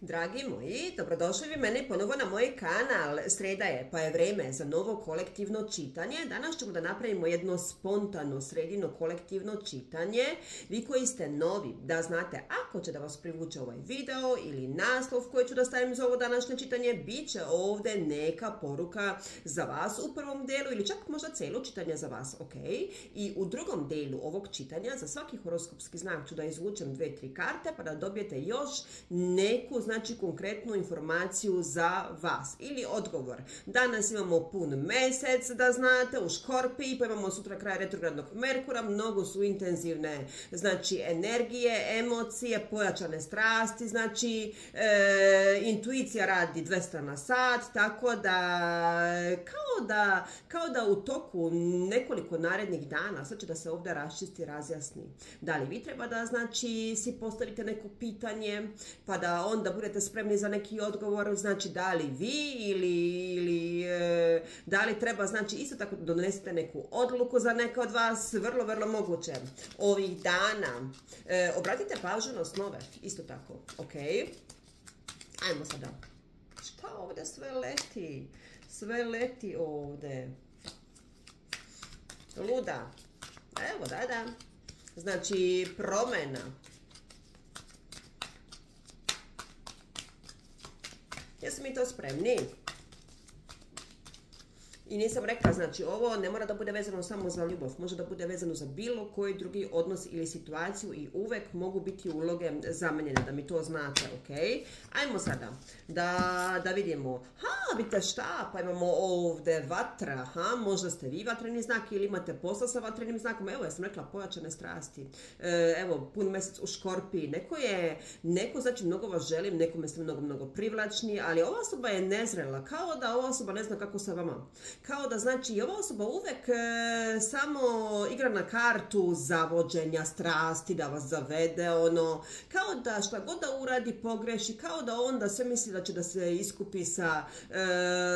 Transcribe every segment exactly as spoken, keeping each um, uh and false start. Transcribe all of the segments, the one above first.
Dragi moji, dobrodošli vi meni ponovo na moj kanal. Sreda je, pa je vrijeme za novo kolektivno čitanje. Danas ćemo da napravimo jedno spontano sredino kolektivno čitanje. Vi koji ste novi, da znate, ako će da vas privuče ovaj video ili naslov koji ću da stavim za ovo današnje čitanje, bit će ovdje neka poruka za vas u prvom delu ili čak možda celo čitanje za vas, ok? I u drugom delu ovog čitanja za svaki horoskopski znak ću da izvučem dve, tri karte pa da dobijete još neku znači konkretnu informaciju za vas ili odgovor. Danas imamo pun mesec, da znate, u Škorpiji, pa imamo sutra kraj retrogradnog Merkura, mnogo su intenzivne znači energije, emocije, pojačane strasti, znači e, intuicija radi dvesta na sat, tako da kao da, kao da u toku nekoliko narednih dana sve će da se ovdje raščisti, razjasni. Da li vi treba da znači si postavite neko pitanje, pa da onda budete spremni za neki odgovor, znači da li vi ili, ili e, da li treba, znači isto tako donesete neku odluku za neka od vas, vrlo, vrlo moguće ovih dana. E, obratite pažnju na snove, isto tako, ok? Ajmo sada. Šta ovdje sve leti? Sve leti ovdje. Luda. Evo, da, da. Znači, promjena. Jesmo mi to spremni? I nisam rekla, znači, ovo ne mora da bude vezano samo za ljubav. Može da bude vezano za bilo koji drugi odnos ili situaciju i uvek mogu biti uloge zamenjene, da mi to znate, ok? Ajmo sada da, da vidimo. Ha, vidite šta? Pa imamo ovdje vatra. Ha, možda ste vi vatreni znak ili imate posla sa vatrenim znakom. Evo, ja sam rekla pojačane strasti. E, evo, pun mjesec u Škorpiji. Neko je, neko, znači, mnogo vas želim, nekome ste mnogo, mnogo privlačni, ali ova osoba je nezrela. Kao da ova osoba ne zna kako sa vama. Kao da, znači, i ova osoba uvek e, samo igra na kartu zavođenja, strasti, da vas zavede, ono, kao da šta god da uradi pogreši, kao da onda sve misli da će da se iskupi sa, e,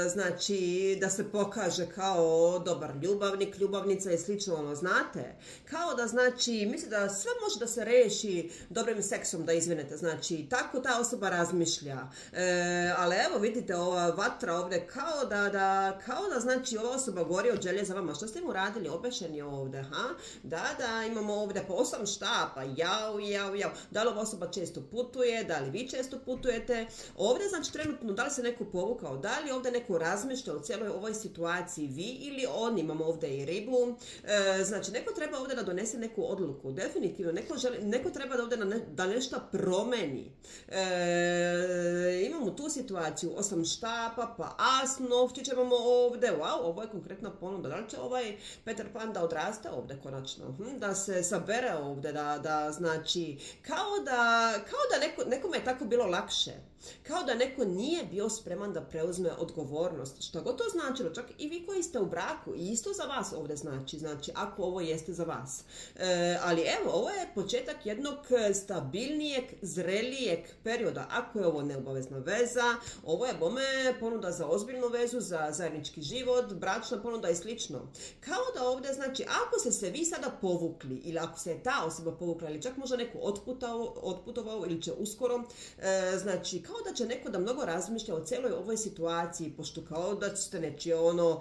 znači, da se pokaže kao dobar ljubavnik, ljubavnica i slično, ono, znate? Kao da, znači, misli da sve može da se reši dobrim seksom, da izvinete, znači, tako ta osoba razmišlja. E, ali evo, vidite, ova vatra ovdje, kao da, da, kao da, znači, ova osoba gori od želje za vama. Što ste mu radili? Obešen je ovdje, ha? Da, da, imamo ovdje po osam štapa. Jau, jau, jau. Da li ova osoba često putuje? Da li vi često putujete? Ovdje, znači, trenutno, da li se neko povukao? Da li ovdje neko razmišlja o cijeloj ovoj situaciji? Vi ili on? Imamo ovdje i ribu. E, znači, neko treba ovdje da donese neku odluku. Definitivno, neko, želi, neko treba da ovdje na ne, da nešto promeni. E, imamo tu situaciju. Osam štapa, pa as, novčić imamo ovdje. Wow, ovo je konkretna ponuda. Da li će ovaj Peter Pan da odraste ovdje konačno? Hm, da se sabere ovdje, da, da znači, kao da, kao da neko, nekome je tako bilo lakše. Kao da neko nije bio spreman da preuzme odgovornost. Što god to značilo, čak i vi koji ste u braku, isto za vas ovdje znači, znači ako ovo jeste za vas. E, ali evo, ovo je početak jednog stabilnijeg, zrelijeg perioda. Ako je ovo neobavezna veza, ovo je bome ponuda za ozbiljnu vezu, za zajednički život, bračna ponuda i slično. Kao da ovdje, znači, ako ste se vi sada povukli ili ako se je ta osoba povukla ili čak možda neko otputao, otputovao ili će uskoro, e, znači, kao da će neko da mnogo razmišlja o cijeloj ovoj situaciji, pošto kao da ćete nečije ono,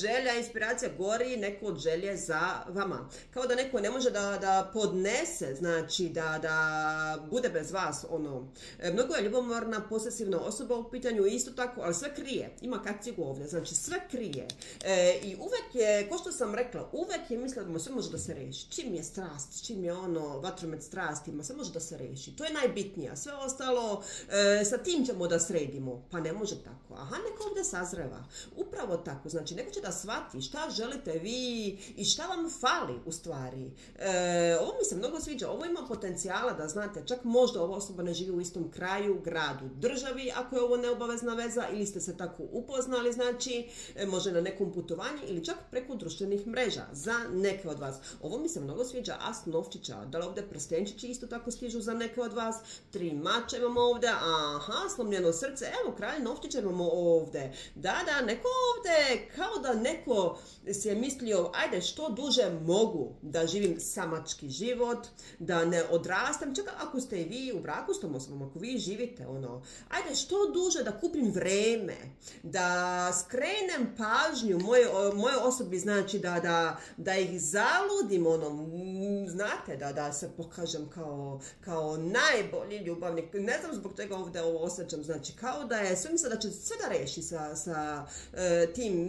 želja, inspiracija gori, neko od želje za vama. Kao da neko ne može da, da podnese, znači da, da bude bez vas, ono. Mnogo je ljubomorna, posesivna osoba u pitanju, isto tako, ali sve krije. Ima kacigu ovdje, znači sve krije. E, I uvek je, ko što sam rekla, uvek je mislila da sve može da se reši. Čim je strast, čim je ono, vatromet strastima, sve može da se reši. To je najbitnija. Sve ostalo, e, sa tim ćemo da sredimo. Pa ne može tako. Aha, neko ovdje sazreva. Upravo tako. Znači, neko će da shvati šta želite vi i šta vam fali u stvari. E, ovo mi se mnogo sviđa. Ovo ima potencijala da znate. Čak možda ova osoba ne živi u istom kraju, gradu, državi, ako je ovo neobavezna veza ili ste se tako upoznali. Znači, može na nekom putovanju ili čak preko društvenih mreža za neke od vas. Ovo mi se mnogo sviđa, as novčića, da li ovdje prstenčići isto tako stižu za neke od vas, tri mače imamo ovdje, aha, slomljeno srce, evo kralj novčića imamo ovdje. Da, da, neko ovdje, kao da neko se je mislio, ajde što duže mogu da živim samački život, da ne odrastam, čak ako ste i vi u braku s tom osobom, ako vi živite, ono, ajde što duže da kupim vreme, da skrenem pažnju moje, moje osobi, znači da, da, da ih zaludim, ono, znate, da, da se pokažem kao, kao najbolji ljubavnik, ne znam zbog čega ovdje ovo osjećam, znači kao da je, sve misle da će sve da reši sa, sa e, tim,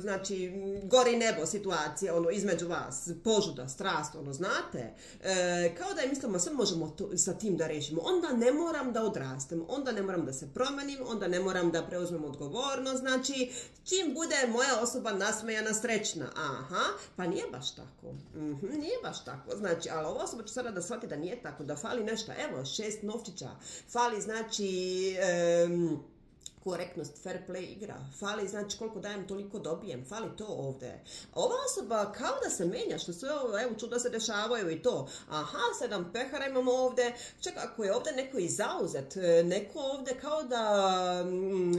znači, gori nebo situacije, ono, između vas, požuda, strast, ono, znate, e, kao da je mislimo, sve možemo to, sa tim da rešimo, onda ne moram da odrastem, onda ne moram da se promenim, onda ne moram da preuzmem odgovornost, znači, čim bude moja osoba nasmejana, srećna, aha, pa nije baš tako, mm-hmm, nije baš tako, znači, ali ova osoba će sada da shvati da nije tako, da fali nešto, evo, šest novčića, fali, znači, um, korektnost, fair play igra, fali, znači koliko dajem, toliko dobijem, fali to ovdje. Ova osoba kao da se menja, što sve, evo, čuda se dešavaju i to. Aha, sedam pehara imamo ovdje, čak ako je ovdje neko i zauzet, neko ovdje kao da,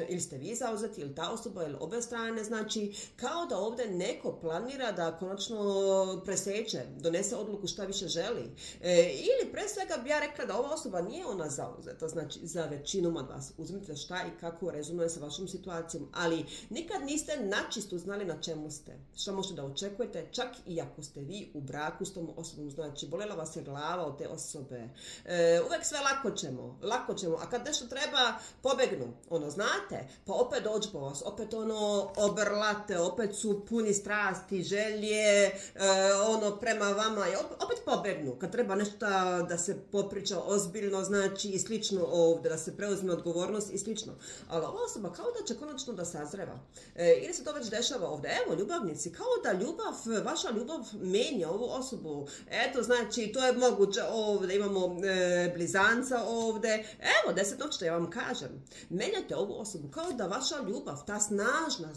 ili ste vi zauzeti, ili ta osoba, ili obe strane, znači, kao da ovdje neko planira da konačno preseče, donese odluku šta više želi. E, ili pre svega bi ja rekla da ova osoba nije ona zauzeta, znači, za većinom od vas. Uzmite šta i kako rezonuje sa vašom situacijom, ali nikad niste načisto znali na čemu ste, šta možete da očekujete, čak i ako ste vi u braku s tom osobom, znači bolela vas je glava od te osobe, e, uvek sve lako ćemo, lako ćemo, a kad nešto treba pobegnu, ono, znate, pa opet dođu po vas, opet ono obrlate, opet su puni strasti, želje, e, ono prema vama i opet, opet pobegnu, kad treba nešto da se popriča ozbiljno, znači i slično ovdje, da se preuzme odgovornost i slično, ali ova osoba kao da će konačno da sazreva. E, ili se to već dešava ovdje. Evo, ljubavnici, kao da ljubav, vaša ljubav menja ovu osobu. Eto, znači, to je moguće ovdje. Imamo e, blizanca ovdje. Evo, deset novčića, ja vam kažem. Menjate ovu osobu kao da vaša ljubav, ta snažna,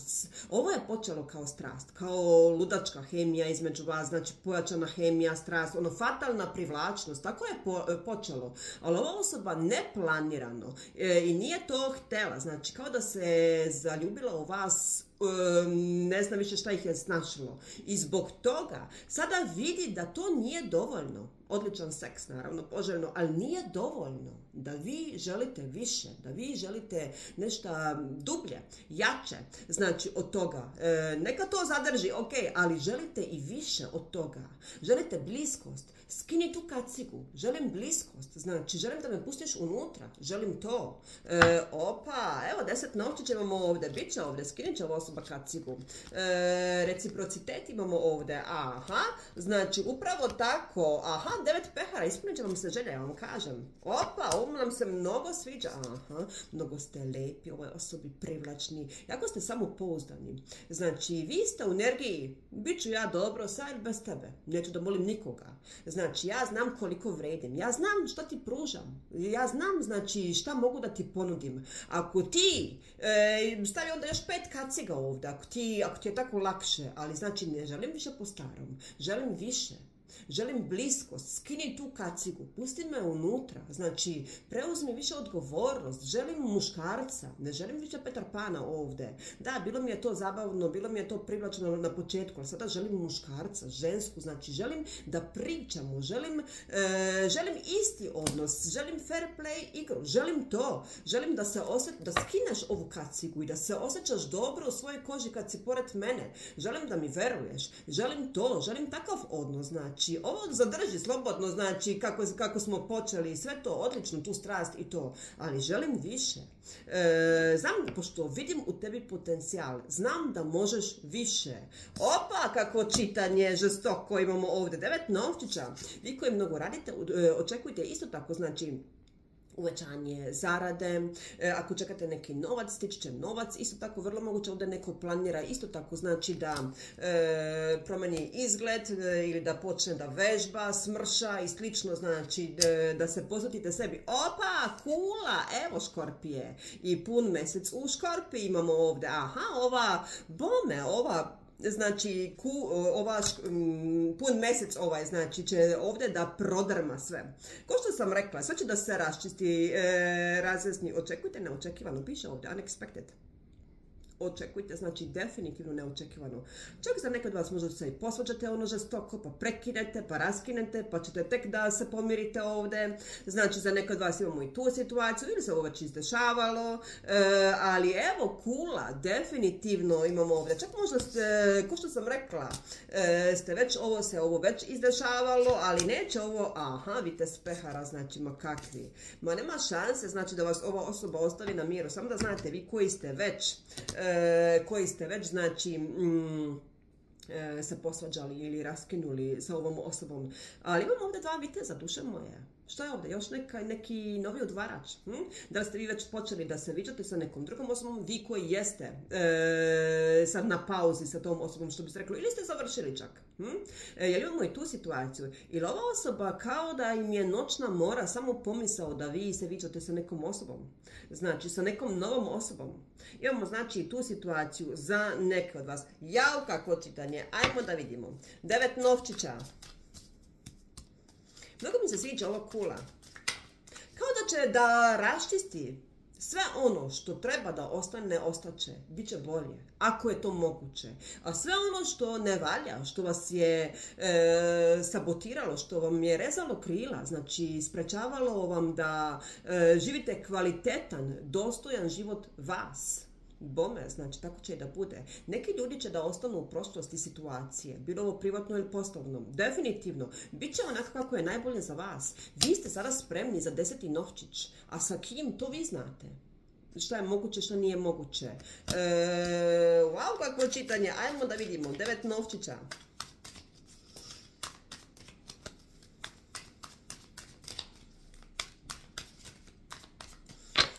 ovo je počelo kao strast, kao ludačka hemija između vas, znači pojačana hemija, strast, ono, fatalna privlačnost. Tako je po, e, počelo. Ali ova osoba neplanirano e, i nije to htjela. Znači, kao da se zaljubila u vas, ne znam više šta ih je snašlo. I zbog toga sada vidi da to nije dovoljno. Odličan seks, naravno, poželjno, ali nije dovoljno, da vi želite više, da vi želite nešto dublje, jače, znači od toga. E, neka to zadrži, ok, ali želite i više od toga. Želite bliskost, skini tu kacigu, želim bliskost, znači želim da me pustiš unutra, želim to. E, opa, evo deset novčića imamo ovdje, bit će ovdje, skinit će ovo kacigu. E, reciprocitet imamo ovdje, aha, znači upravo tako, aha, devet pehara, ispunit će vam se želja, ja vam kažem. Opa, ovo nam se mnogo sviđa, aha, mnogo ste lepi ovoj osobi, privlačni, jako ste samopouzdani, znači vi ste u energiji, bit ću ja dobro, sad bez tebe, neću da molim nikoga, znači ja znam koliko vredim, ja znam šta ti pružam, ja znam, znači, šta mogu da ti ponudim, ako ti e, stavi onda još pet kaciga ovdje, ako ti, ako ti je tako lakše, ali znači ne želim više po starom, želim više, želim bliskost, skini tu kacigu, pusti me unutra, znači preuzmi više odgovornost, želim muškarca, ne želim više Petar Pana ovdje, da, bilo mi je to zabavno, bilo mi je to privlačno na početku, ali sada želim muškarca, žensku, znači želim da pričamo, želim, e, želim isti odnos, želim fair play igru, želim to, želim da se osjeća, da skineš ovu kacigu i da se osjećaš dobro u svojoj koži kad si pored mene, želim da mi veruješ, želim to, želim takav odnos, znači Znači, ovo zadrži slobodno, znači kako, kako smo počeli, sve to odlično, tu strast i to, ali želim više. E, znam, pošto vidim u tebi potencijal, znam da možeš više. Opa, kako čitanje žestoko imamo ovdje, devet novčića. Vi koji mnogo radite, očekujte isto tako, znači, uvećanje zarade, ako čekate neki novac, stiče novac, isto tako vrlo moguće da neko planira isto tako, znači da promeni izgled ili da počne da vežba, smrša i slično, znači da se posvetite sebi. Opa, kula, evo Škorpije i pun mesec u Škorpiji imamo ovde, aha, ova bome, ova znači ova, pun mesec ovaj, znači će ovdje da prodrma sve. Kao što sam rekla, sve će da se raščisti, razjasni. Očekujte neočekivano, piše ovdje unexpected. Očekujte, znači definitivno neočekivano. Čak za nekad vas možda se i posvađate ono žestoko, pa prekinete, pa raskinete, pa ćete tek da se pomirite ovdje. Znači za nekad vas imamo i tu situaciju, ili se ovo već izdešavalo, e, ali evo kula, definitivno imamo ovdje. Čak možda ste, ko što sam rekla, e, ste već ovo se ovo već izdešavalo, ali neće ovo, aha, vidite spehara, znači ma kakvi. Ma nema šanse, znači da vas ova osoba ostavi na miru, samo da znate vi koji ste već, e, koji ste već, znači, se posvađali ili raskinuli sa ovom osobom. Ali imamo ovdje dva viteza, duše moje. Što je ovdje? Još neki novi odvarač? Da li ste vi već počeli da se viđate sa nekom drugom osobom, vi koji jeste sad na pauzi sa tom osobom, što biste rekli, ili ste završili čak? Jel imamo i tu situaciju? Ili ova osoba kao da im je noćna mora samo pomisao da vi se viđate sa nekom osobom? Znači, sa nekom novom osobom. Imamo, znači, i tu situaciju za neke od vas. Jao, kako čitanje! Ajmo da vidimo. Devet novčića. Mnogo mi se sviđa ova kula. Kao da će da raščisti sve ono što treba da ostane, ostaće. Biće bolje, ako je to moguće. A sve ono što ne valja, što vas je e, sabotiralo, što vam je rezalo krila, znači sprečavalo vam da e, živite kvalitetan, dostojan život vas. Bome, znači tako će i da bude. Neki ljudi će da ostanu u prošlosti situacije, bilo ovo privatno ili poslovno. Definitivno, bit će onako kako je najbolje za vas. Vi ste sada spremni za deseti novčić, a sa kim to vi znate. Šta je moguće, šta nije moguće. Wow, kako je čitanje, ajmo da vidimo, devet novčića.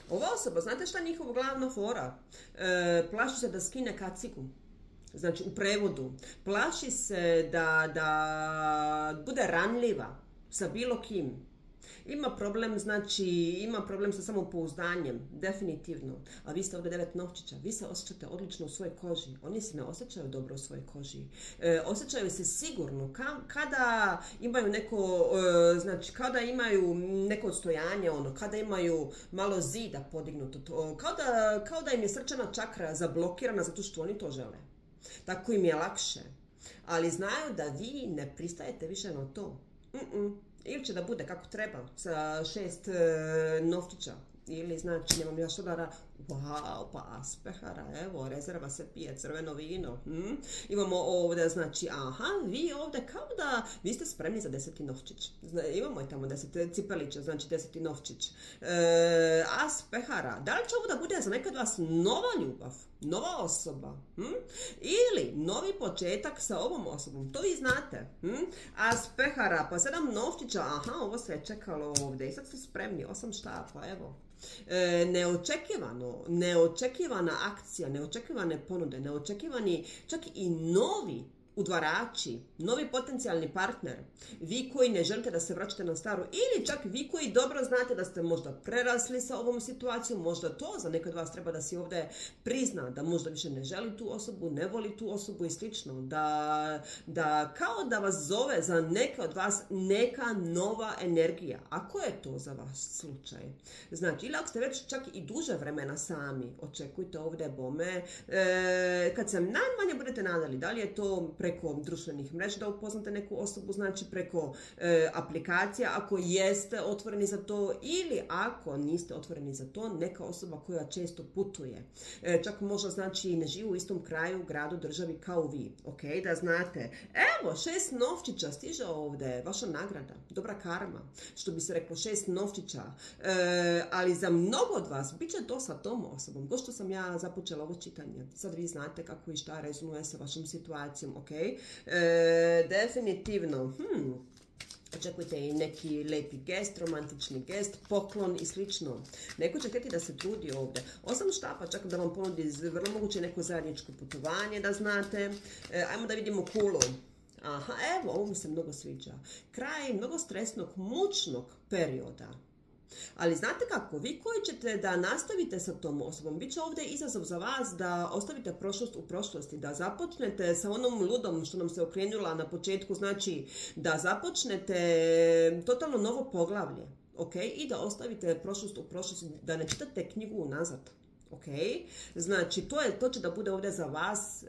Ova osoba, znate šta je njihova glavna fora? Plaši se da skine kacigu. Znači, u prevodu. Plaši se da bude ranljiva sa bilo kim. Ima problem, znači, ima problem sa samopouzdanjem. Definitivno. A vi ste ovdje devet novčića. Vi se osjećate odlično u svojoj koži. Oni se ne osjećaju dobro u svojoj koži. Osjećaju se sigurno. Kada imaju neko, znači, kada imaju neko odstojanje, ono, kada imaju malo zida podignuto. Kao da im je srčana čakra zablokirana zato što oni to žele. Tako im je lakše. Ali znaju da vi ne pristajete više na to. Mm-mm. Ili će da bude kako treba, sa šest novčića, ili znači nemam još odara, wow, pa aspehara, evo, rezerva se pije, crveno vino. Imamo ovdje, znači, aha, vi ovdje kao da, vi ste spremni za deseti novčić. Imamo i tamo deset cipelića, znači deseti novčić. Aspehara, da li će ovo da bude za nekad vas nova ljubav, nova osoba, ili novi početak sa ovom osobom, to vi znate. Aspehara, pa sedam novčića, aha, ovo se je čekalo ovdje i sad ste spremni, osam štapa, evo. Neočekivano, neočekivana akcija, neočekivane ponude, neočekivani čak i novi udvarači, novi potencijalni partner, vi koji ne želite da se vraćate na staru, ili čak vi koji dobro znate da ste možda prerasli sa ovom situacijom, možda to za nekad vas treba da si ovdje prizna, da možda više ne želi tu osobu, ne voli tu osobu i slično, da, da kao da vas zove za neke od vas neka nova energija, ako je to za vaš slučaj. Znači, ili ako ste već čak i duže vremena sami, očekujte ovdje bome, e, kad se najmanje budete nadali, da li je to preko društvenih mreža da upoznate neku osobu, znači preko e, aplikacija, ako jeste otvoreni za to, ili ako niste otvoreni za to, neka osoba koja često putuje. E, čak možda, znači, ne živi u istom kraju, gradu, državi kao vi. Ok, da znate. Evo, šest novčića stiže ovdje, vaša nagrada, dobra karma, što bi se reklo, šest novčića. E, ali za mnogo od vas bit će to sa tom osobom. Kao što sam ja započela ovo čitanje. Sad vi znate kako i šta rezonuje sa vašom situacijom, ok? Definitivno. Očekujte i neki lepi gest, romantični gest, poklon i slično. Neko će htjeti da se trudi ovdje. Osam štapa čak da vam ponudi vrlo moguće neko zajedničko putovanje da znate. E, ajmo da vidimo kulu. Aha, evo, ovo mi se mnogo sviđa. Kraj mnogo stresnog, mučnog perioda. Ali znate kako, vi koji ćete da nastavite sa tom osobom, bit će ovdje izazov za vas da ostavite prošlost u prošlosti, da započnete sa onom ludom što nam se okrenula na početku, znači da započnete totalno novo poglavlje, ok, i da ostavite prošlost u prošlosti, da ne čitate knjigu unazad. Ok, znači to, je, to će da bude ovdje za vas e,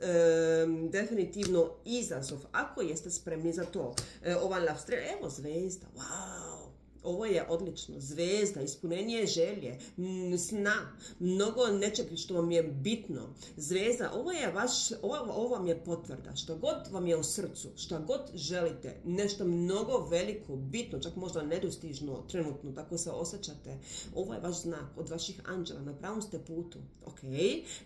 definitivno izazov, ako jeste spremni za to. E, ova love strela, evo zvezda, wow, ovo je odlično, zvezda, ispunjenje želje, m, sna, mnogo nečeg što vam je bitno. Zvezda, ovo, je vaš, ovo, ovo vam je potvrda, što god vam je u srcu, što god želite, nešto mnogo veliko, bitno, čak možda nedostižno trenutno, tako se osjećate. Ovo je vaš znak od vaših anđela, na pravom ste putu. Ok,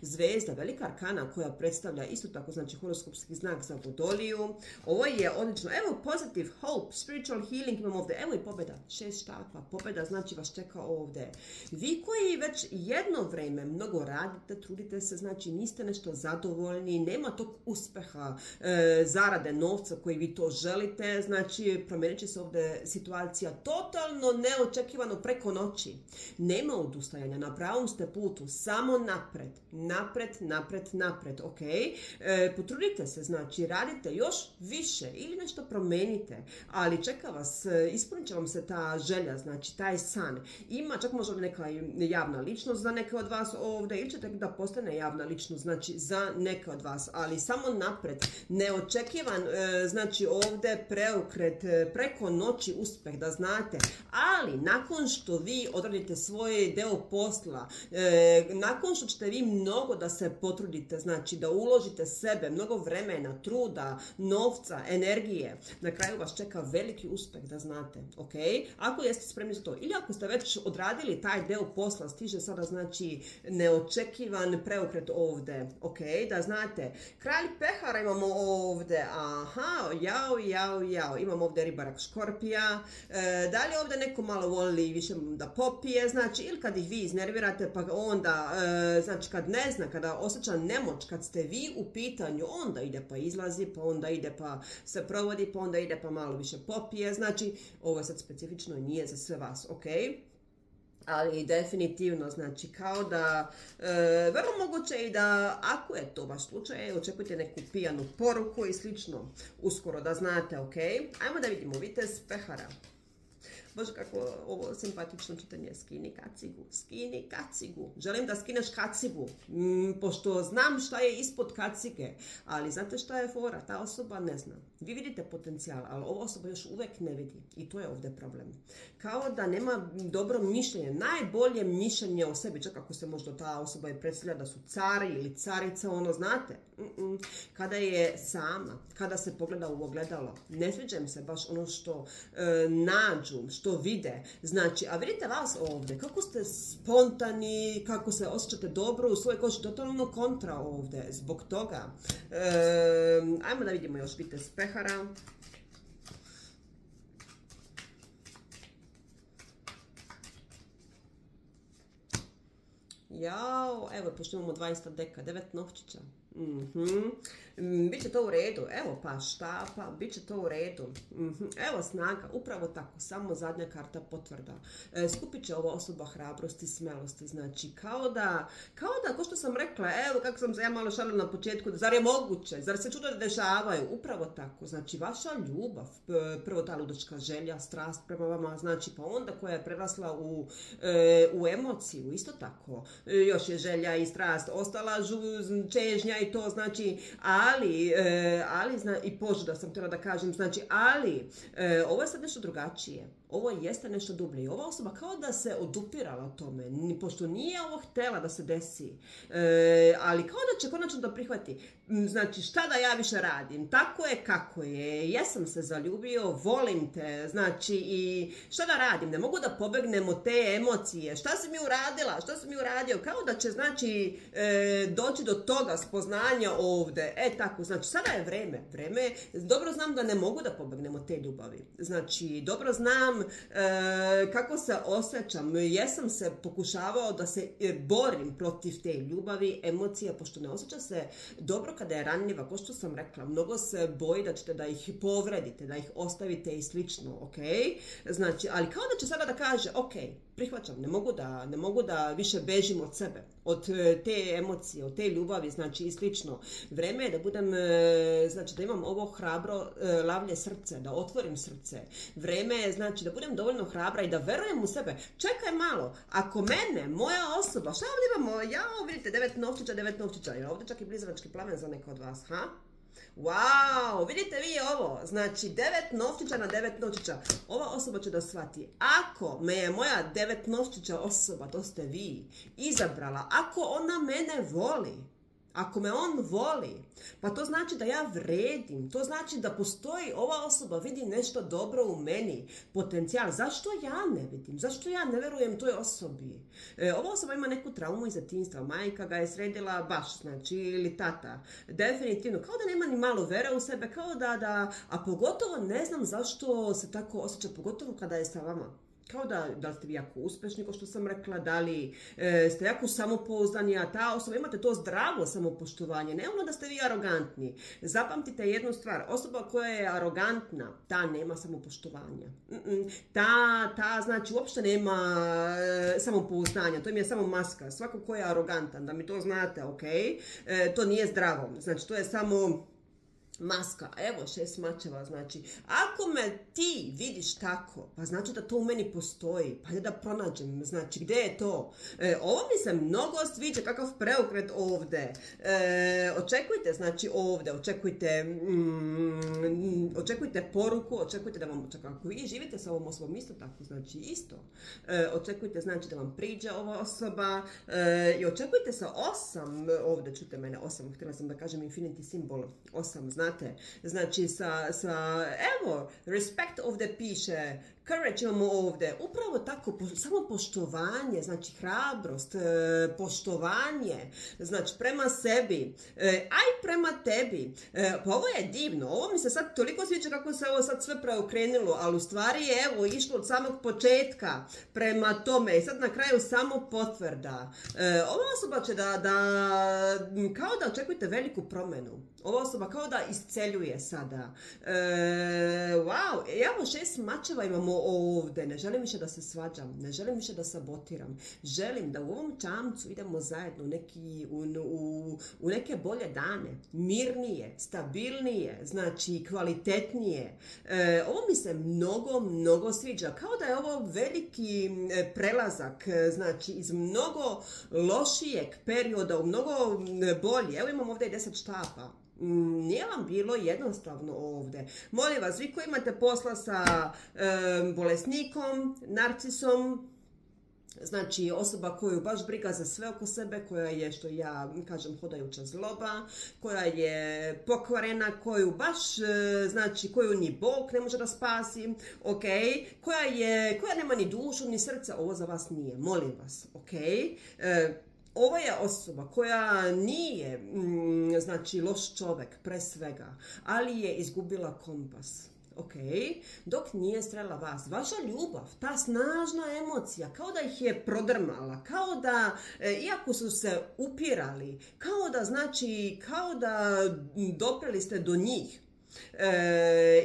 zvezda, velika arkana koja predstavlja isto tako, znači horoskopski znak za Vodoliju. Ovo je odlično, evo positive, hope, spiritual healing imamo ovdje, evo i pobjeda. Štapa, pobjeda, znači vas čeka ovdje. Vi koji već jedno vrijeme mnogo radite, trudite se, znači niste nešto zadovoljni, nema tog uspjeha, e, zarade novca koji vi to želite, znači promijenit će se ovdje situacija totalno neočekivano preko noći. Nema odustajanja, na pravom ste putu, samo napred, napred, napred, napred, ok? E, potrudite se, znači radite još više ili nešto promijenite, ali čeka vas, ispunit će vam se ta želja, znači taj san. Ima čak možda neka javna ličnost za neke od vas ovdje, ili će tek da postane javna ličnost, znači za neke od vas, ali samo napred, neočekivan, znači ovdje preokret, preko noći uspjeh, da znate, ali nakon što vi odradite svoj deo posla, nakon što ćete vi mnogo da se potrudite, znači da uložite sebe, mnogo vremena, truda, novca, energije, na kraju vas čeka veliki uspjeh, da znate, ok? Ako jeste spremni za to, ili ako ste već odradili taj deo posla, stiže sada znači neočekivan preokret ovdje, ok, da znate. Kralj pehara imamo ovdje, aha, jao, jao, jao, imamo ovdje ribarak škorpija, e, da li ovdje neko malo voli više da popije, znači, ili kad ih vi iznervirate, pa onda, e, znači, kad ne zna, kada osjeća nemoć, kad ste vi u pitanju, onda ide pa izlazi, pa onda ide pa se provodi, pa onda ide pa malo više popije, znači, ovo je sad specifično nije za sve vas, ok? Ali definitivno, znači kao da, e, vrlo moguće i da ako je to vaš slučaj, očekujte neku pijanu poruku i slično, uskoro da znate, ok? Ajmo da vidimo, vitez pehara. Bože, kako ovo simpatično čitanje, skini kacigu, skini kacigu. Želim da skineš kacigu, mm, pošto znam šta je ispod kacige, ali znate šta je fora, ta osoba ne zna. Vi vidite potencijal, ali ova osoba još uvijek ne vidi i to je ovdje problem. Kao da nema dobro mišljenje, najbolje mišljenje o sebi, čak ako se možda ta osoba i predstavlja da su cari ili carica, ono znate. Mm -mm. Kada je sama, kada se pogleda u ogledalo, ne sviđa im se baš ono što e, nađu, što vide, znači, a vidite vas ovdje, kako ste spontani, kako se osjećate dobro u svojoj koži, totalno kontra ovdje, zbog toga. E, ajmo da vidimo još vitez pehara. Jao, evo, pošto imamo dvadeset deka, devet novčića. Mm-hmm. Biće to u redu, evo pa štapa, bit će to u redu, mm-hmm. Evo snaga, upravo tako, samo zadnja karta potvrda. E, skupit će ova osoba hrabrosti i smelosti, znači kao da, kao da, kao što sam rekla, evo kako sam se ja malo šalila na početku, zar je moguće, zar se čuda dešavaju, upravo tako, znači vaša ljubav, prvo ta ludačka želja, strast prema vama, znači pa onda koja je prerasla u, e, u emociju, isto tako, e, još je želja i strast, ostala žu, čežnja i to, znači, ali, e, ali zna, i požuda sam htjela da kažem, znači, ali, e, ovo je sad nešto drugačije. ovo jeste nešto dublje i ova osoba kao da se odupirala tome, pošto nije ovo htjela da se desi, ali kao da će konačno da prihvati, znači šta da ja više radim, tako je kako je, jesam se zaljubio, volim te, znači i šta da radim, ne mogu da pobegnem od te emocije, šta si mi uradila, šta si mi uradio, kao da će znači doći do toga spoznanja ovde, e tako, znači sada je vreme, vreme, dobro znam da ne mogu da pobegnem od te ljubavi, znači dobro znam kako se osjećam, jesam se pokušavao da se borim protiv te ljubavi, emocija, pošto ne osjeća se dobro kada je ranjiva, kao što sam rekla, mnogo se boji da ćete da ih povredite, da ih ostavite i slično, ok, znači, ali kao da će sada da kaže, ok, prihvaćam, ne mogu da, ne mogu da više bežim od sebe, od te emocije, od te ljubavi, znači i slično. Vreme je da budem, znači da imam ovo hrabro, lavlje srce, da otvorim srce. Vreme je, znači, da budem dovoljno hrabra i da verujem u sebe. Čekaj malo, ako mene, moja osoba, šta ovdje imamo? Ja, vidite, devet novčića, devet novčića, jer ovdje čak i blizanački plamen za neko od vas, ha? Wow, vidite vi ovo, znači devet novčića na devet novčića, ova osoba će da shvati, ako me je moja devet novčića osoba, to ste vi, izabrala, ako ona mene voli, ako me on voli, pa to znači da ja vredim, to znači da postoji, ova osoba vidi nešto dobro u meni, potencijal, zašto ja ne vidim, zašto ja ne verujem toj osobi. Ova osoba ima neku traumu iz detinjstva, majka ga je sredila baš, znači, ili tata, definitivno, kao da nema ni malo vere u sebe, kao da, da, a pogotovo ne znam zašto se tako osjeća, pogotovo kada je sa vama. Kao da, da li ste vi jako uspešni, kao što sam rekla, da li e, ste jako samopouzdani, a ta osoba, imate to zdravo samopoštovanje, ne ono da ste vi arogantni. Zapamtite jednu stvar, osoba koja je arogantna, ta nema samopoštovanja. Mm -mm. Ta, ta, znači, uopšte nema e, samopouzdanja, to im je samo maska. Svako ko je arogantan, da mi to znate, ok, e, to nije zdravo, znači, to je samo maska, evo šest mačeva, znači, ako me ti vidiš tako, pa znači da to u meni postoji, pa da pronađem, znači, gdje je to? Ovo mi se mnogo sviđa, kakav preokret ovdje. Očekujte, znači, ovdje, očekujte poruku, očekujte da vam, ako vi živite sa ovom osobom, isto tako, znači, isto. Očekujte, znači, da vam priđe ova osoba i očekujte sa osam, ovdje, čujte mene, osam, htjela sam da kažem infinity simbol, osam, znači, znači sa, sa, evo, respect ovdje piše, courage imamo ovdje, upravo tako, samo poštovanje, znači hrabrost, poštovanje, znači prema sebi, aj prema tebi, pa ovo je divno, ovo mi se sad toliko sviđa kako se ovo sad sve preokrenulo, ali u stvari je evo išlo od samog početka prema tome i sad na kraju samo potvrda. Ova osoba će da, da, kao da očekujete veliku promjenu, ova osoba kao da isceljuje sada. Wow, evo šest mačeva imamo ovdje, ne želim više da se svađam, ne želim više da sabotiram, želim da u ovom čamcu idemo zajedno u neke bolje dane, mirnije, stabilnije, znači kvalitetnije. Ovo mi se mnogo, mnogo sviđa, kao da je ovo veliki prelazak, znači iz mnogo lošijeg perioda u mnogo bolje. Evo imam ovdje i deset štapa. Nije vam bilo jednostavno ovdje. Molim vas, vi koji imate posla sa bolesnikom, narcisom, znači osoba koju baš briga za sve oko sebe, koja je, što ja kažem, hodajuća zloba, koja je pokvarena, koju baš, znači, koju ni Bog ne može da spasi, ok, koja je, koja nema ni dušu, ni srca, ovo za vas nije, molim vas, ok. Ovo je osoba koja nije, znači, loš čovek, pre svega, ali je izgubila kompas. Ok, dok nije srela vas, vaša ljubav, ta snažna emocija, kao da ih je prodrmala, kao da, iako su se upirali, kao da, znači, kao da dopreli ste do njih.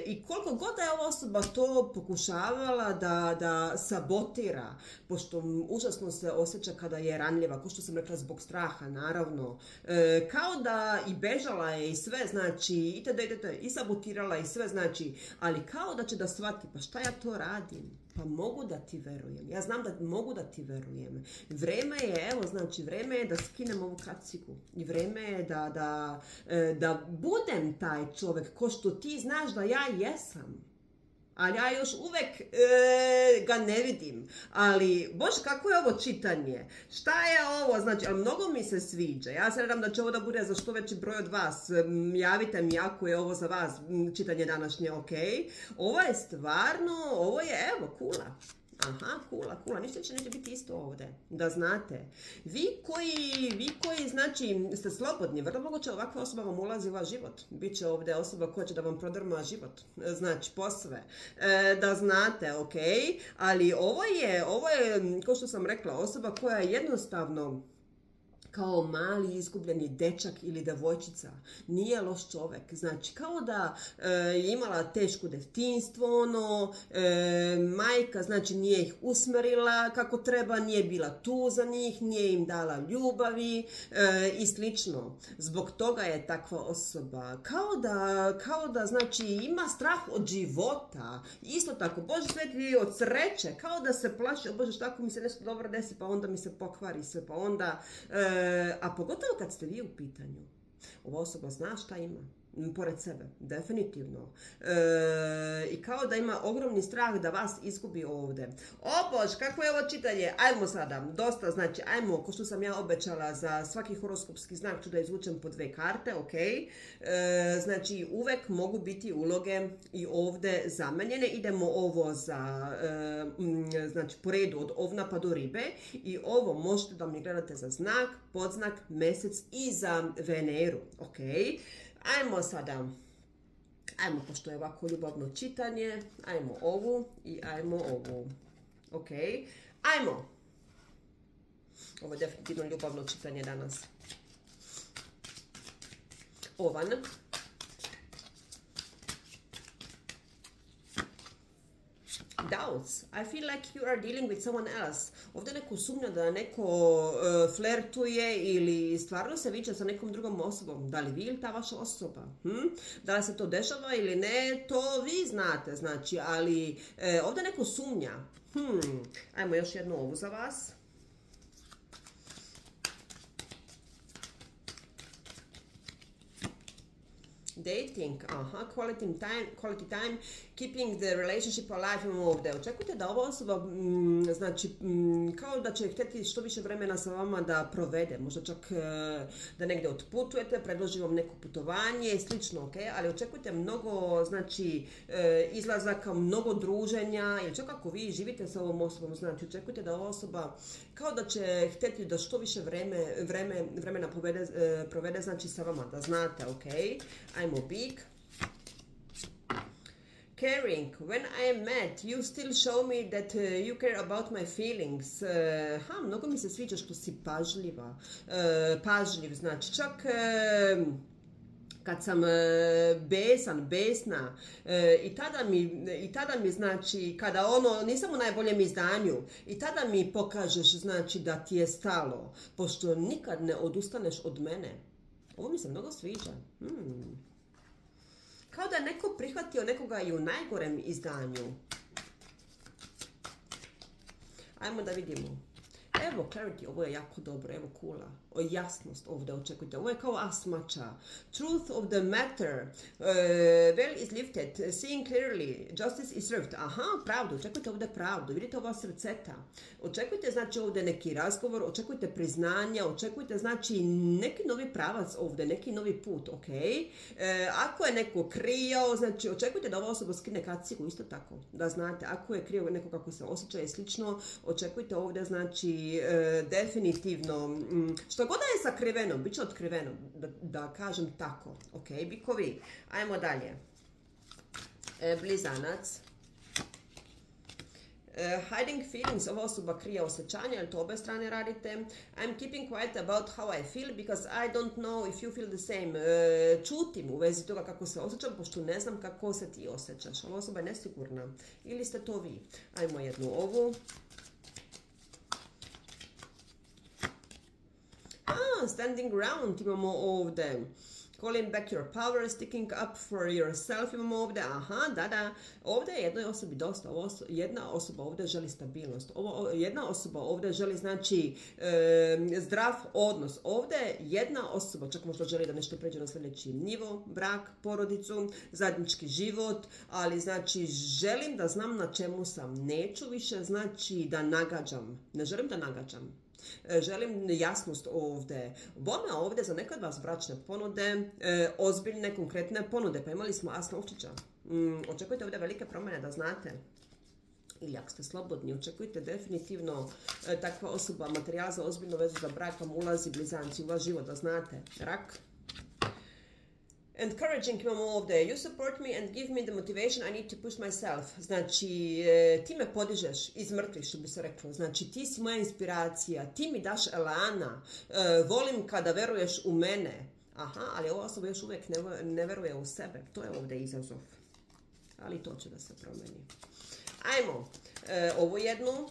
I koliko god da je ova osoba to pokušavala da sabotira, pošto užasno se osjeća kada je ranljiva, kao što sam rekla, zbog straha, naravno, kao da i bežala je i sve, znači, i tada i sabotirala i sve, znači, ali kao da će da shvati, pa šta ja to radim? Pa mogu da ti verujem, ja znam da mogu da ti verujem. Vreme je, evo, znači, vreme je da skinem ovu kacigu i vreme je da, da, da budem taj čovjek ko što ti znaš da ja jesam. ali ja još uvek e, ga ne vidim, ali bož kako je ovo čitanje, šta je ovo, znači, ali mnogo mi se sviđa, ja se nadam da će ovo da bude za što veći broj od vas, javite mi ako je ovo za vas čitanje današnje, ok, ovo je stvarno, ovo je, evo, kula. Aha, kula, kula, ništa će neće biti isto ovde, da znate. Vi koji, vi koji, znači, ste slobodni, vrlo moguće ovakva osoba vam ulazi u vaš život. Biće ovde osoba koja će da vam prodrma život, znači, posve. Da znate, ok, ali ovo je, ovo je, kao što sam rekla, osoba koja je jednostavno kao mali izgubljeni dečak ili devojčica, nije loš čovek. Znači, kao da je imala teško detinjstvo, ono, majka, znači, nije ih usmerila kako treba, nije bila tu za njih, nije im dala ljubavi i slično. Zbog toga je takva osoba. Kao da, znači, ima strah od života. Isto tako, Bože sveti, od sreće, kao da se plaši, o Bože, tako mi se nešto dobro desi, pa onda mi se pokvari sve, pa onda... A pogotovo kad ste vi u pitanju, ova osoba zna šta ima pored sebe, definitivno. I kao da ima ogromni strah da vas izgubi ovde. O Bož, kako je ovo čitanje? Ajmo sada, dosta, znači, ajmo, ko što sam ja obećala za svaki horoskopski znak ću da izvučem po dve karte, ok? Znači, uvek mogu biti uloge i ovde zamenjene. Idemo ovo za, znači, po redu od ovna pa do ribe i ovo možete da mi gledate za znak, podznak, mesec i za Veneru, ok? Ajmo sada, ajmo, pošto je ovako ljubavno čitanje, ajmo ovu i ajmo ovu, ok, ajmo, ovo je definitivno ljubavno čitanje danas, ovan, doubts, I feel like you are dealing with someone else. Ovde neko sumnja da neko flertuje ili stvarno se viđa sa nekom drugom osobom. Da li vi ili ta vaša osoba? Da li se to dešava ili ne, to vi znate, znači, ali ovde neko sumnja. Ajmo još jednu ovu za vas. Dating, aha, quality time, quality time, keeping the relationship alive imamo ovde. Očekujte da ova osoba, znači, kao da će hteti što više vremena sa vama da provede, možda čak da negde otputujete, predloži vam neko putovanje i slično, ok, ali očekujte mnogo, znači, izlazaka, mnogo druženja, jer čak ako vi živite sa ovom osobom, znači, očekujte da ova osoba kao da će hteti da što više vremena provede, znači, sa vama, da znate, ok, ajmo. Big caring, when I met you still show me that you care about my feelings. Ha, mnogo mi se sviđa što si pažljiva, pažljiv, znači, čak kad sam besan, besna, i tada mi, znači, kada ono, nisam u najboljem izdanju, i tada mi pokažeš, znači, da ti je stalo, pošto nikad ne odustaneš od mene. Ovo mi se mnogo sviđa. Kao da je neko prihvatio nekoga i u najgorem izdanju. Ajmo da vidimo. Evo, clarity, ovo je jako dobro, evo kula. Jasnost ovde očekujte, ovo je kao asmača. Truth of the matter, veil is lifted, seeing clearly, justice is served. Aha, pravdu, očekujte ovde pravdu, vidite ova srceta. Očekujte, znači, ovde neki razgovor, očekujte priznanja, očekujte, znači, neki novi pravac ovde, neki novi put, ok? Ako je neko krio, znači, očekujte da ova osoba skine kacigu, isto tako, da znate. Ako je krio neko kako se osjeća i slično, očekujte ovde, znači, definitivno, što god je sakriveno, bit će otkriveno, da kažem tako. Ok, bikovi, ajmo dalje. Blizanac. Hiding feelings, ova osoba krije osjećanja, ali to obe strane radite. I'm keeping quiet about how I feel because I don't know if you feel the same. Čutim u vezi toga kako se osjećam, pošto ne znam kako se ti osjećaš. Ova osoba je nesigurna. Ili ste to vi. Ajmo jednu ovu. Standing ground imamo ovde. Calling back your power, sticking up for yourself. Imamo ovdje, aha, da, da, ovdje je jednoj osobi dosta, oso, jedna osoba ovdje želi stabilnost, ovo, jedna osoba ovdje želi, znači, e, zdrav odnos, ovdje jedna osoba čak možda želi da nešto pređe na sljedeći nivo, brak, porodicu, zajednički život, ali, znači, želim da znam na čemu sam, neću više, znači, da nagađam, ne želim da nagađam. Želim jasnost ovdje. Bome ovdje za nekad vas bračne ponude, ozbiljne, konkretne ponude. Pa imali smo As Novčića. Očekujte ovdje velike promjene, da znate. Ili ako ste slobodni, očekujte definitivno takva osoba, materijal za ozbiljnu vezu za brak, vam ulazi blizanci u vaš život, da znate. Rak. Encouraging imamo ovdje. You support me and give me the motivation I need to push myself. Znači, ti me podižeš iz mrtvih, što bi se reklo. Znači, ti si moja inspiracija, ti mi daš elana. Volim kada veruješ u mene. Aha, ali ova osoba još uvijek ne veruje u sebe. To je ovdje izazov. Ali to će da se promeni. Ajmo ovu jednu.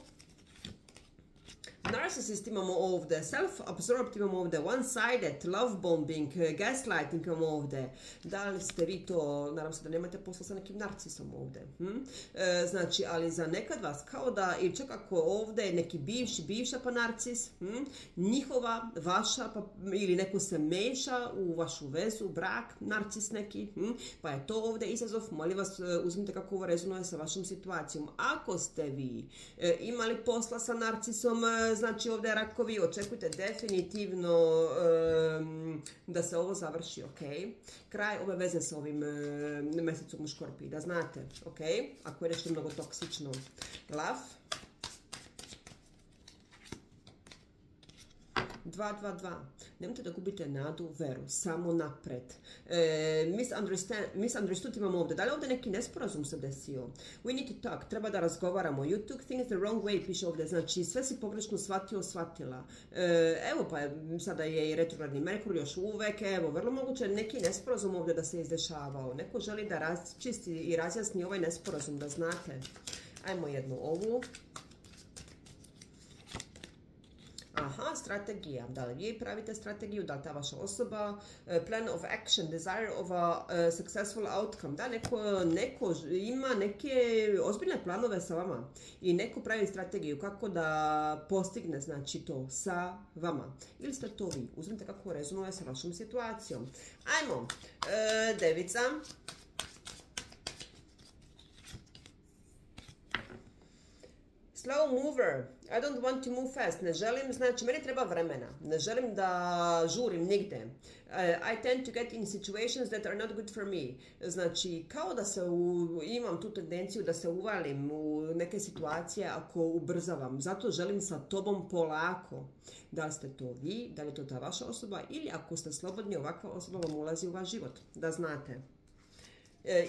Narcissist imamo ovdje, self-absorbed imamo ovdje, one-sided, love-bombing, gaslighting imamo ovdje. Da li ste vi to, naravno se da nemate posla sa nekim narcisom ovdje. Znači, ali za nekad vas kao da, i čak ako ovdje neki bivši, bivša pa narcis, njihova, vaša, ili neko se meša u vašu vezu, brak, narcis neki, pa je to ovdje izazov, molim vas, uzmite kako ovo rezonuje sa vašom situacijom. Ako ste vi imali posla sa narcisom, znači ovdje rakovi, očekujte definitivno um, da se ovo završi, ok? Kraj ove veze sa ovim um, mjesecom u Škorpiji, da znate, ok? Ako je nešto mnogo toksično. Love. dva dva dva. Nemojte da gubite nadu, veru, samo napred. Misunderstood imamo ovdje. Da li ovdje neki nesporazum se desio? We need to talk. Treba da razgovaramo. You took things the wrong way, piše ovdje. Znači, sve si pogrešno shvatio, shvatila. Evo, pa sada je i retrogradni Merkur još uvek. Evo, vrlo moguće neki nesporazum ovdje da se izdešavao. Neko želi da razčisti i razjasni ovaj nesporazum, da znate. Ajmo jednu ovu. Aha, strategija. Da li vi pravite strategiju, da li ta vaša osoba, plan of action, desire of a successful outcome. Da, neko ima neke ozbiljne planove sa vama i neko pravi strategiju kako da postigne, znači, to sa vama. Ili ste to vi. Uzmite kako rezonuje sa vašom situacijom. Ajmo, devica. Slow mover. I don't want to move fast. Ne želim, znači, meni treba vremena. Ne želim da žurim nigde. I tend to get in situations that are not good for me. Znači, kao da se imam tu tendenciju da se uvalim u neke situacije ako ubrzavam. Zato želim sa tobom polako. Da li ste to vi, da li je to ta vaša osoba, ili ako ste slobodni, ovakva osoba vam ulazi u vaš život. Da znate.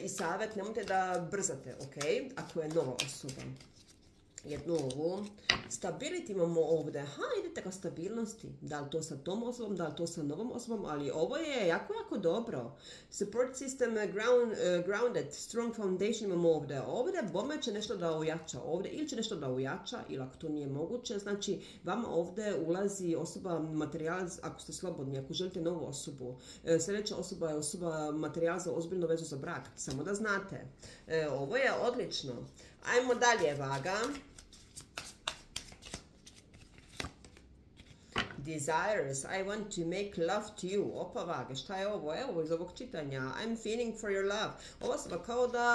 I savjet, nemojte da brzate, ok? Ako je nova osoba. Jednu ovu. Stability imamo ovdje. Aha, idete ka stabilnosti. Da li to sa tom osobom, da li to sa novom osobom, ali ovo je jako, jako dobro. Support system grounded, strong foundation imamo ovdje. Ovdje bome će nešto da ojača ovdje, ili će nešto da ojača, ili ako to nije moguće. Znači, vama ovdje ulazi osoba, materijal, ako ste slobodni, ako želite novu osobu. Sljedeća osoba je osoba, materijal za ozbiljnu vezu za brak. Samo da znate. Ovo je odlično. Ajmo dalje, vaga. Desires, I want to make love to you. Opa, vage, šta je ovo? Evo, iz ovog čitanja. I'm feeling for your love. Ova osoba kao da,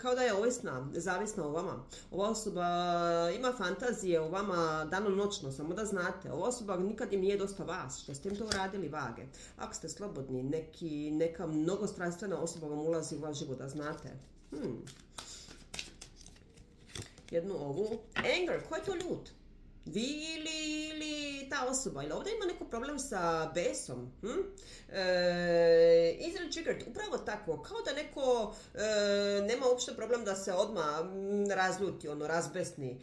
kao da je ovisna, zavisna o vama. Ova osoba ima fantazije o vama danonoćno, samo da znate. Ova osoba nikad im nije dosta vas. Što ste im to uradili, vage? Ako ste slobodni, neki, neka mnogostranstvena osoba vam ulazi u vaš život, da znate. Hmm. Jednu ovu. Anger, ko je to ljud? Vi ili ta osoba, ili ovdje ima neko problem sa besom. Easily triggered, upravo tako, kao da neko nema uopšte problem da se odmah razljuti, ono, razbesni.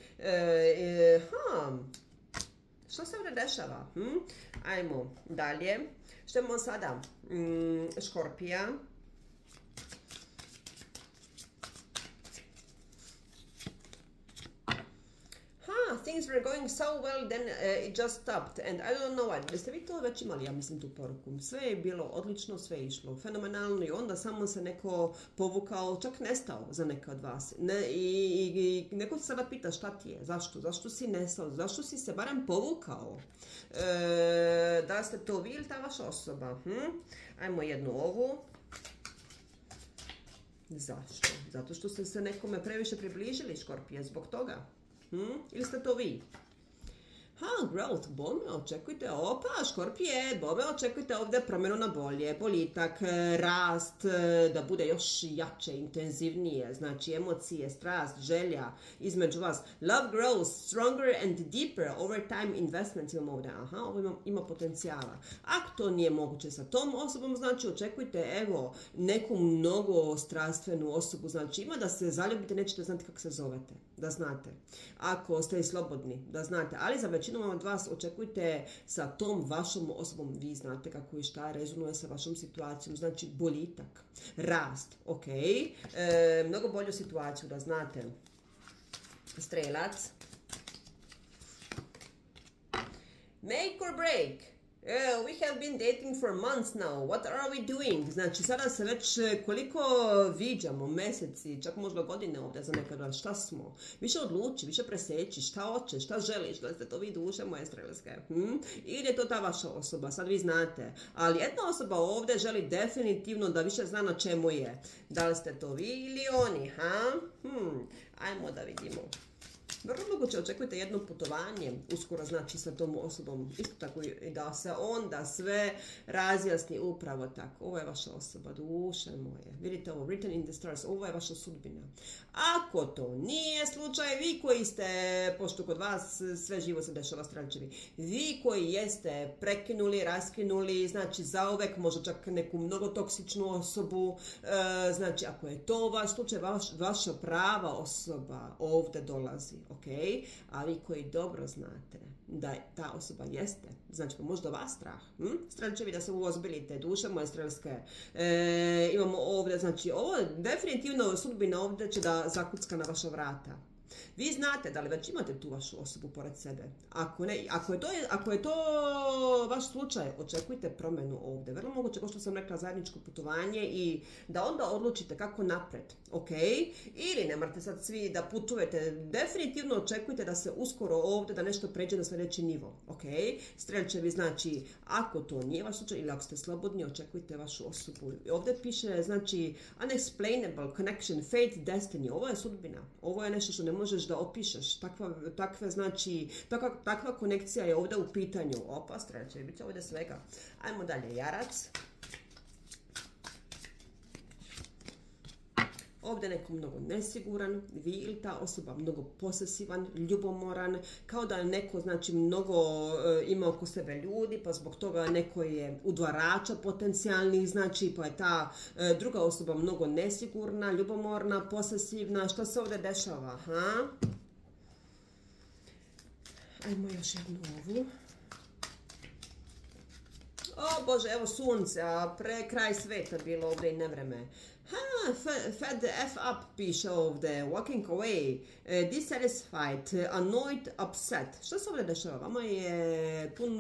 Što se ovdje dešava? Ajmo dalje. Što imamo sada? Škorpija. Things were going so well, then uh, it just stopped and I don't know what. Jeste vi to već imali, ja mislim, tu poruku? Sve je bilo odlično, sve je išlo fenomenalno i onda samo se neko povukao, čak nestao za neke od vas. Ne, i, i, i neko se sada pita šta ti je, zašto, zašto si nestao, zašto si se barem povukao? E, da ste to vi ili ta vaša osoba? Hm? Ajmo jednu ovu. Zašto? Zato što ste se nekome previše približili, Škorpije, zbog toga. Hm? Ili ste to vi? Ha, growth, bome, očekujte, opa, Škorpije, bome, očekujte ovdje promjenu na bolje, boljitak, rast, da bude još jače, intenzivnije, znači emocije, strast, želja između vas. Love grows stronger and deeper over time investment, imamo ovdje, aha, ovo ima, ima potencijala. Ako to nije moguće sa tom osobom, znači očekujte, evo, neku mnogo strastvenu osobu, znači ima da se zaljubite, nećete znati kako se zovete, da znate. Ako ste i slobodni, da znate, ali za većinu od vas očekujte sa tom vašom osobom, vi znate kako i šta rezonuje sa vašom situacijom, znači boljitak, rast, ok, e, mnogo bolju situaciju, da znate. Strelac, make or break. Uh, we have been dating for months now. What are we doing? Znači, sada se već koliko viđamo, meseci, čak možda godine ovdje za nekada, šta smo? Više odluči, više preseći, šta hoće, šta želiš, da ste to vi, duše moje strelske. Hm? Ili je to ta vaša osoba, sad vi znate. Ali jedna osoba ovdje želi definitivno da više zna na čemu je. Da li ste to vi ili oni, ha? Hm. Ajmo da vidimo. Vrlo moguće očekujete jedno putovanje uskoro, znači sa tom osobom, isto tako i da se onda sve razjasni, upravo tako. Ovo je vaša osoba, duše moje. Vidite ovo, written in the stars, ovo je vaša sudbina. Ako to nije slučaj, vi koji ste, pošto kod vas sve živo se dešava, strančevi, vi koji jeste prekinuli, raskinuli, znači zauvek, možda čak neku mnogo toksičnu osobu, e, znači ako je to vaš slučaj, vaš, vaša prava osoba ovdje dolazi. Ok, a vi koji dobro znate da ta osoba jeste, znači pa možda vas strah, hm? Strelčevi, da se uozbilite, duše moje strelske, e, imamo ovdje, znači ovo definitivno sudbina ovdje će da zakucka na vaša vrata. Vi znate da li već imate tu vašu osobu pored sebe. Ako ne, ako je to, ako je to vaš slučaj, očekujte promjenu ovdje. Vrlo moguće, kao što sam rekla, zajedničko putovanje i da onda odlučite kako napred. Ok? Ili ne morate sad svi da putujete. Definitivno očekujte da se uskoro ovdje, da nešto pređe na sljedeći nivo. Ok? Strelčevi, znači, ako to nije vaš slučaj ili ako ste slobodni, očekujte vašu osobu. Ovdje piše, znači, unexplainable connection, fate, destiny. Ovo je sudbina. Ovo je nešto što ne možeš da opišeš, takva, takve, znači, takva, takva konekcija je ovdje u pitanju. Opa, strelčevi, bit će ovdje svega. Ajmo dalje, jarac. Ovdje neko mnogo nesiguran, vi ili ta osoba, mnogo posesivan, ljubomoran, kao da neko, znači, mnogo e, ima oko sebe ljudi, pa zbog toga neko je udvarača potencijalnih, znači, pa je ta e, druga osoba mnogo nesigurna, ljubomorna, posesivna. Što se ovdje dešava, ha? Ajmo još jednu ovu. O Bože, evo sunce, a pre kraj sveta bilo ovdje i nevreme. Ha, fed the F up piše ovdje, walking away, dissatisfied, annoyed, upset. Što se ovdje dešava? Vama je pun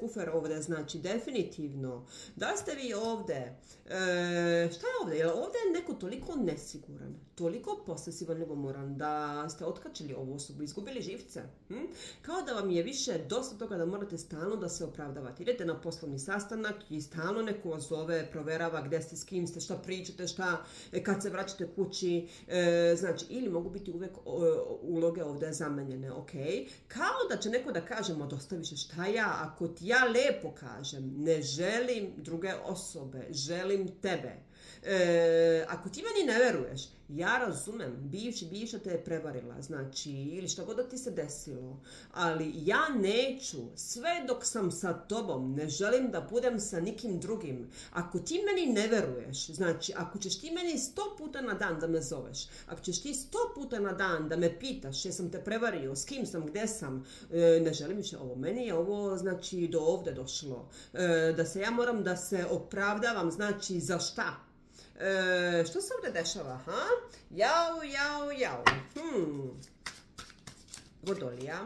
kufer ovdje, znači definitivno. Da ste vi ovdje, šta je ovdje? Ovdje je neko toliko nesiguran, toliko posesivan, ljubomoran, da ste otkačili ovu osobu, izgubili živce. Hm? Kao da vam je više dosta toga da morate stalno da se opravdavate. Idete na poslovni sastanak i stalno neko vas zove, proverava gdje ste, s kim ste, šta pričate, šta, kad se vraćate kući, e, znači, ili mogu biti uvijek o, uloge ovdje zamenjene, ok? Kao da će neko da kažemo, dosta više, šta ja, ako ti ja lepo kažem, ne želim druge osobe, želim tebe. E, ako ti meni ne veruješ, ja razumem, bivši, bivša te je prevarila, znači, ili što god da ti se desilo, ali ja neću, sve dok sam sa tobom, ne želim da budem sa nikim drugim. Ako ti meni ne veruješ, znači, ako ćeš ti meni sto puta na dan da me zoveš, ako ćeš ti sto puta na dan da me pitaš jesam te prevario, s kim sam, gde sam, e, ne želim više ovo. Meni je ovo, znači, do ovde došlo, e, da se ja moram da se opravdavam, znači, za šta? E, što se ovdje dešava, ha? Jau, jau, jau. Hmm. Godolia.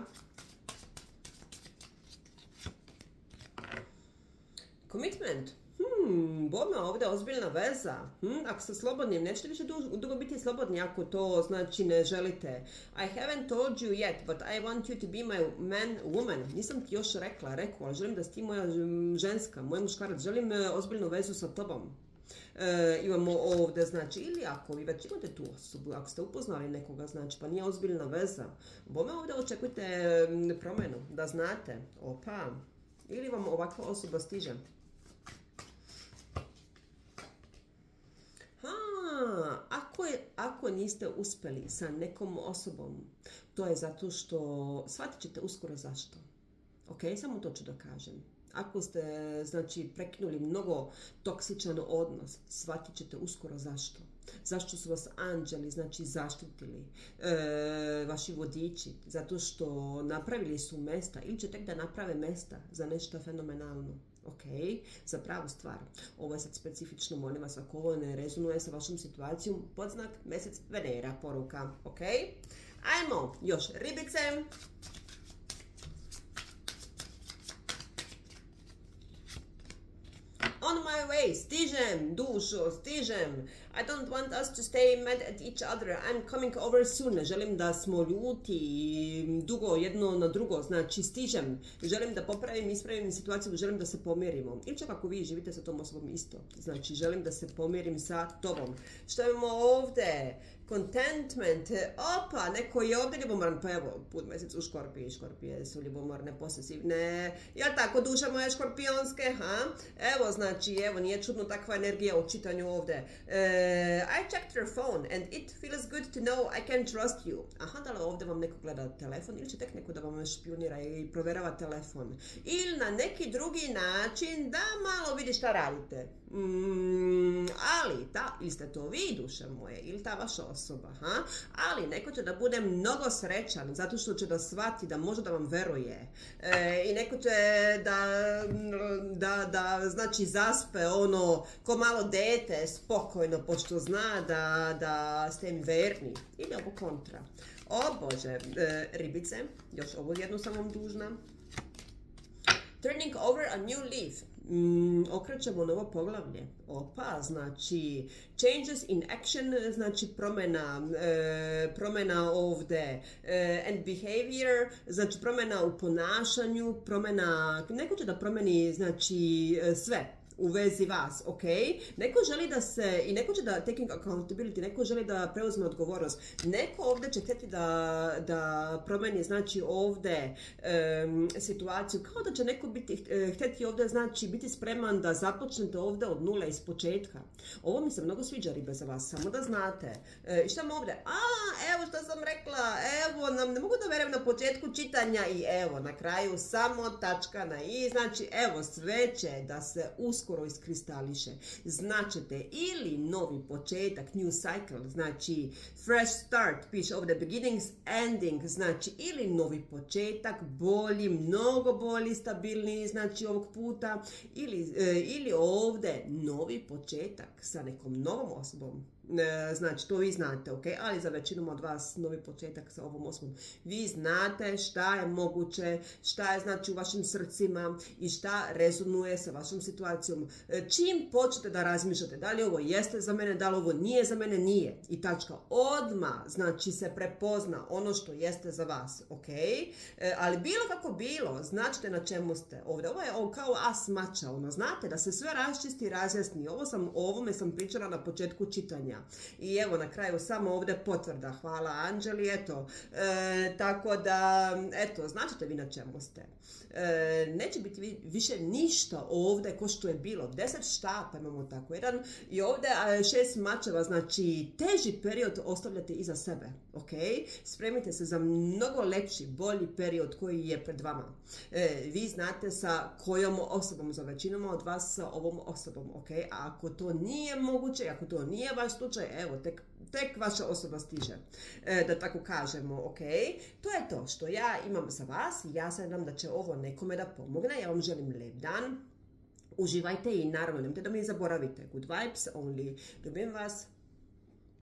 Commitment. Hmm, bome ovdje ozbiljna veza. Hmm, ako ste slobodni, nećete više dugo, dugo biti slobodni ako to znači ne želite. I haven't told you yet, but I want you to be my man, woman. Nisam ti još rekla, rekao, ali želim da si ti moja ženska, moj muškarac. Želim ozbiljnu vezu sa tobom. E, imamo ovdje, znači, ili ako vi već imate tu osobu, ako ste upoznali nekoga, znači, pa nije ozbiljna veza. Bome ovdje očekujte promjenu, da znate. Opa, ili vam ovakva osoba stiže. Ako, je, ako niste uspjeli sa nekom osobom, to je zato što shvatit ćete uskoro zašto. Ok, samo to ću da kažem. Ako ste, znači, prekinuli mnogo toksičan odnos, shvatit ćete uskoro zašto. Zašto su vas anđeli, znači, zaštitili, e, vaši vodiči, zato što napravili su mesta ili će tek da naprave mesta za nešto fenomenalno. Ok, za pravu stvar. Ovo je sad specifično, molim vas, ako ovo ne rezonuje sa vašom situacijom, podznak, mjesec, Venera, poruka. Ok, ajmo još ribice. On my way, stižem, dušo, stižem. I don't want us to stay mad at each other. I'm coming over soon. Želim da smo ljuti dugo jedno na drugo. Znači, stižem. Želim da popravim, ispravim situaciju. Želim da se pomirimo. Ili čak ako vi živite sa tom osobom isto. Znači, želim da se pomirim sa tobom. Što imamo ovdje? Contentment. Opa, neko je ovdje ljubomoran. Pa evo, put mjesec u Škorpiji. Škorpije su ljubomorne, posesivne. Ja tako, duša moje škorpionske. Ha? Evo, znači, evo, nije čudno takva energija u čitanju ovdje. E, I checked your phone and it feels good to know I can trust you. Aha, da li ovdje vam neko gleda telefon ili će tek neko da vam špionira i provjerava telefon. Ili na neki drugi način da malo vidi šta radite. Mm, ali, ta, ili ste to vi, duše moje, ili ta vaša osoba. Ha? Ali neko će da bude mnogo srećan zato što će da shvati da može da vam veruje. E, I neko će da, da, da znači zaspe ono ko malo dete spokojno pošto zna da, da ste im verni. Ili ovo kontra. O Bože, e, ribice, još ovu jednu sam vam dužna. Turning over a new leaf. Mm, okrećemo novo poglavlje. Opa, znači changes in action, znači promjena, e, promjena ovdje e, and behavior, znači promjena u ponašanju, promjena, neko će da promjeni znači sve u vezi vas, ok? Neko želi da se, i neko će da taking accountability, neko želi da preuzme odgovornost. Neko ovdje će htjeti da, da promeni, znači, ovdje um, situaciju. Kao da će neko biti, htjeti ovdje, znači, biti spreman da započnete ovdje od nula iz početka. Ovo mi se mnogo sviđa, ribe, za vas, samo da znate. E, šta mi ovdje? A, evo što sam rekla, evo, nam ne mogu da verujem na početku čitanja i evo, na kraju samo tačka na i, znači, evo, sve će da se uskoro iskristališe. Značite ili novi početak, new cycle, znači fresh start, piše ovdje beginnings, ending, znači ili novi početak, bolji, mnogo bolji, stabilniji, znači ovog puta, ili, e, ili ovdje novi početak sa nekom novom osobom. E, znači, to vi znate, ok, ali za većinom od vas novi početak sa ovom osobom. Vi znate šta je moguće, šta je, znači, u vašim srcima i šta rezonuje sa vašom situacijom. E, čim počnete da razmišljate da li ovo jeste za mene, da li ovo nije za mene, nije. I tačka, odma, znači, se prepozna ono što jeste za vas, ok, e, ali bilo kako bilo, značite na čemu ste ovdje. Ovo je ovo kao as mača, ono, znate da se sve raščisti i razjasni. Ovo sam, ovome sam pričala na početku čitanja. I evo na kraju samo ovdje potvrda. Hvala Anđeli, eto. E, tako da, eto, značite vi na čemu ste. E, neće biti više ništa ovdje ko što je bilo. Deset štapa imamo tako jedan i ovdje šest mačeva, znači teži period ostavljate iza sebe. Ok? Spremite se za mnogo lepši, bolji period koji je pred vama. E, vi znate sa kojom osobom, za većinom od vas sa ovom osobom. Ok? A ako to nije moguće, ako to nije vaš slučaj, evo, tek, tek vaša osoba stiže, e, da tako kažemo, ok? To je to što ja imam za vas, ja se nadam da će ovo nekome da pomogne, ja vam želim lijep dan, uživajte i naravno, nemojte da mi zaboravite, good vibes only, ljubim vas.